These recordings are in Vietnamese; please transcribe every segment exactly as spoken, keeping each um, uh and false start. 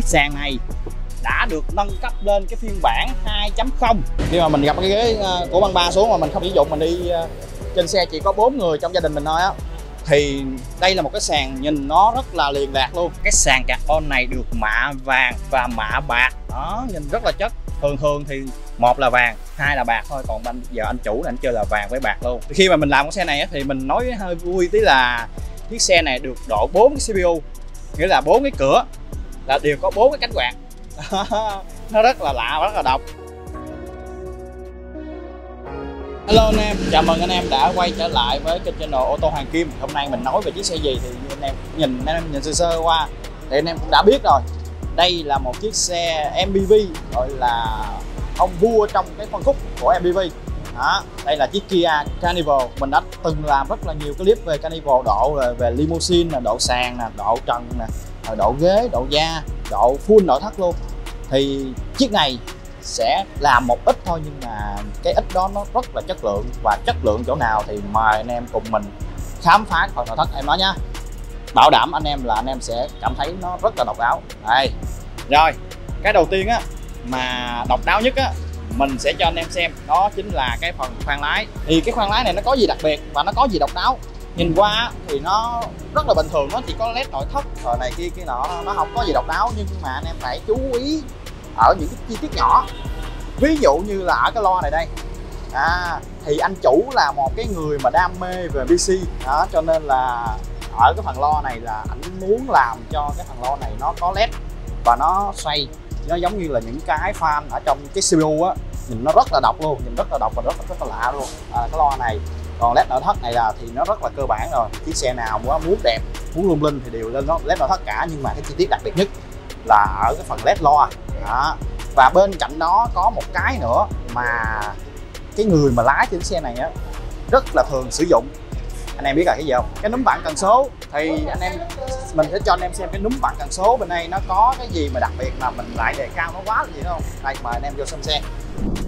cái sàn này đã được nâng cấp lên cái phiên bản hai chấm không. Khi mà mình gặp cái ghế của băng ba xuống mà mình không sử dụng, mình đi trên xe chỉ có bốn người trong gia đình mình thôi á, thì đây là một cái sàn nhìn nó rất là liền lạc luôn. Cái sàn carbon này được mạ vàng và mạ bạc đó, nhìn rất là chất. Thường thường thì một là vàng, hai là bạc thôi, còn anh giờ anh chủ là anh chơi là vàng với bạc luôn. Khi mà mình làm cái xe này thì mình nói hơi vui tí là chiếc xe này được độ bốn cái xê pê u, nghĩa là bốn cái cửa là đều có bốn cái cánh quạt. Nó rất là lạ và rất là độc. Hello anh em, chào mừng anh em đã quay trở lại với kênh channel Ô tô Hoàng Kim. Hôm nay mình nói về chiếc xe gì thì anh em nhìn anh em nhìn sơ sơ qua thì anh em cũng đã biết rồi. Đây là một chiếc xe em pê vê, gọi là ông vua trong cái phân khúc của em pê vê. Đó, đây là chiếc Kia Carnival. Mình đã từng làm rất là nhiều clip về Carnival, độ về limousine, độ sàn, độ trần, độ ghế, độ da, độ full nội thất luôn. Thì chiếc này sẽ làm một ít thôi, nhưng mà cái ít đó nó rất là chất lượng. Và chất lượng chỗ nào thì mời anh em cùng mình khám phá phần nội thất em nói nha. Bảo đảm anh em là anh em sẽ cảm thấy nó rất là độc đáo. Đây. Rồi, cái đầu tiên á mà độc đáo nhất á mình sẽ cho anh em xem, đó chính là cái phần khoang lái. Thì cái khoang lái này nó có gì đặc biệt và nó có gì độc đáo? Nhìn qua thì nó rất là bình thường, nó chỉ có led nội thất rồi này kia kia nọ, nó không có gì độc đáo. Nhưng mà anh em phải chú ý ở những cái chi tiết nhỏ, ví dụ như là ở cái loa này đây. À, thì anh chủ là một cái người mà đam mê về pê xê đó, cho nên là ở cái phần loa này là ảnh muốn làm cho cái phần loa này nó có led và nó xoay, nó giống như là những cái fan ở trong cái xê pê u á, nhìn nó rất là độc luôn, nhìn rất là độc và rất, rất, rất là lạ luôn. À, cái loa này, còn led nội thất này là thì nó rất là cơ bản rồi. Chiếc xe nào muốn đẹp, muốn lung linh thì đều lên nó led nội thất cả, nhưng mà cái chi tiết đặc biệt nhất là ở cái phần led loa. Đó. Và bên cạnh đó có một cái nữa mà cái người mà lái trên xe này á rất là thường sử dụng. Anh em biết là cái gì không? Cái núm bảng cần số. Thì anh em mình sẽ cho anh em xem cái núm bảng cần số bên đây nó có cái gì mà đặc biệt mà mình lại đề cao nó quá là gì không? Đây, mời anh em vô xem xe.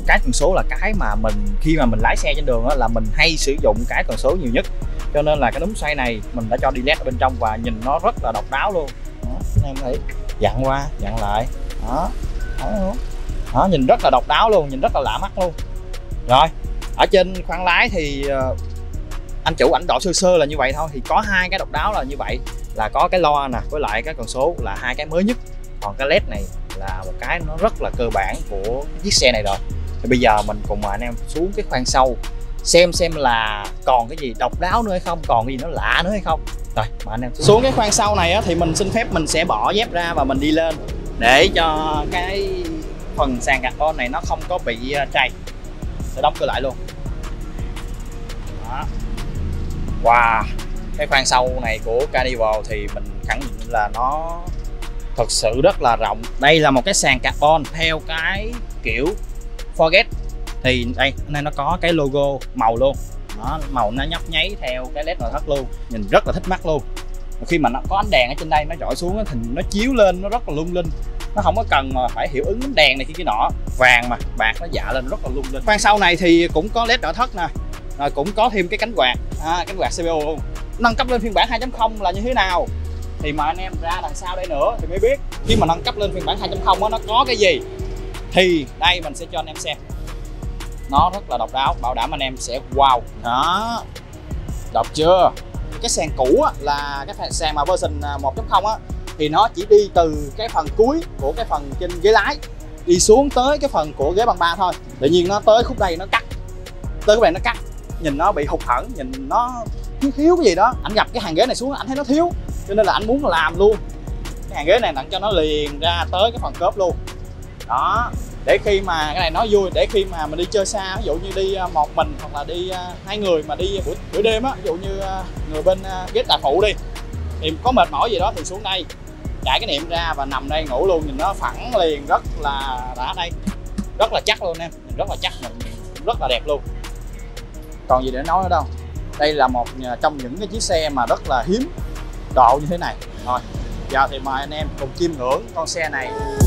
Cái cần số là cái mà mình khi mà mình lái xe trên đường đó, là mình hay sử dụng cái cần số nhiều nhất. Cho nên là cái núm xoay này mình đã cho đi led ở bên trong và nhìn nó rất là độc đáo luôn. Đó, anh em thấy dặn qua, dặn lại. Đó, đó, đó, nhìn rất là độc đáo luôn, nhìn rất là lạ mắt luôn. Rồi, ở trên khoang lái thì anh chủ ảnh độ sơ sơ là như vậy thôi. Thì có hai cái độc đáo là như vậy, là có cái loa nè với lại cái con số, là hai cái mới nhất. Còn cái led này là một cái nó rất là cơ bản của chiếc xe này rồi. Thì bây giờ mình cùng mời anh em xuống cái khoang sau xem xem là còn cái gì độc đáo nữa hay không, còn cái gì nó lạ nữa hay không. Rồi, mời anh em xuống. Xuống cái khoang sau này á, thì mình xin phép mình sẽ bỏ dép ra và mình đi lên để cho cái phần sàn carbon này nó không có bị trầy. Sẽ đóng cửa lại luôn. Đó. Wow, cái khoang sau này của Carnival thì mình khẳng định là nó thật sự rất là rộng. Đây là một cái sàn carbon theo cái kiểu forget. Thì đây, đây nó có cái logo màu luôn. Đó, màu nó nhấp nháy theo cái led nội thất luôn, nhìn rất là thích mắt luôn. Khi mà nó có ánh đèn ở trên đây nó rọi xuống thì nó chiếu lên nó rất là lung linh, nó không có cần mà phải hiệu ứng ánh đèn này kia kia nọ. Vàng mà bạc nó dạ lên rất là lung linh. Khoang sau này thì cũng có led nội thất nè, rồi cũng có thêm cái cánh quạt, à, cánh quạt xê pê u luôn. Nâng cấp lên phiên bản hai chấm không là như thế nào thì mời anh em ra đằng sau đây nữa thì mới biết. Khi mà nâng cấp lên phiên bản hai chấm không nó có cái gì thì đây mình sẽ cho anh em xem. Nó rất là độc đáo, bảo đảm anh em sẽ wow. Đó, độc chưa? Cái sàn cũ á, là cái sàn mà version một chấm không á, thì nó chỉ đi từ cái phần cuối của cái phần trên ghế lái đi xuống tới cái phần của ghế băng ba thôi. Tự nhiên nó tới khúc đây nó cắt, tới khúc này nó cắt, nhìn nó bị hụt hẫng, nhìn nó thiếu thiếu cái gì đó. Anh gặp cái hàng ghế này xuống anh thấy nó thiếu, cho nên là anh muốn làm luôn cái hàng ghế này tặng cho nó liền ra tới cái phần cốp luôn. Đó, để khi mà cái này nói vui, để khi mà mình đi chơi xa, ví dụ như đi một mình hoặc là đi hai người mà đi buổi, buổi đêm á, ví dụ như người bên ghế tài phụ đi thì có mệt mỏi gì đó thì xuống đây chạy cái niệm ra và nằm đây ngủ luôn, nhìn nó phẳng liền, rất là đã. Đây rất là chắc luôn em, nhìn rất là chắc, mình rất là đẹp luôn. Còn gì để nói nữa đâu. Đây là một trong những cái chiếc xe mà rất là hiếm độ như thế này. Rồi, giờ thì mời anh em cùng chiêm ngưỡng con xe này.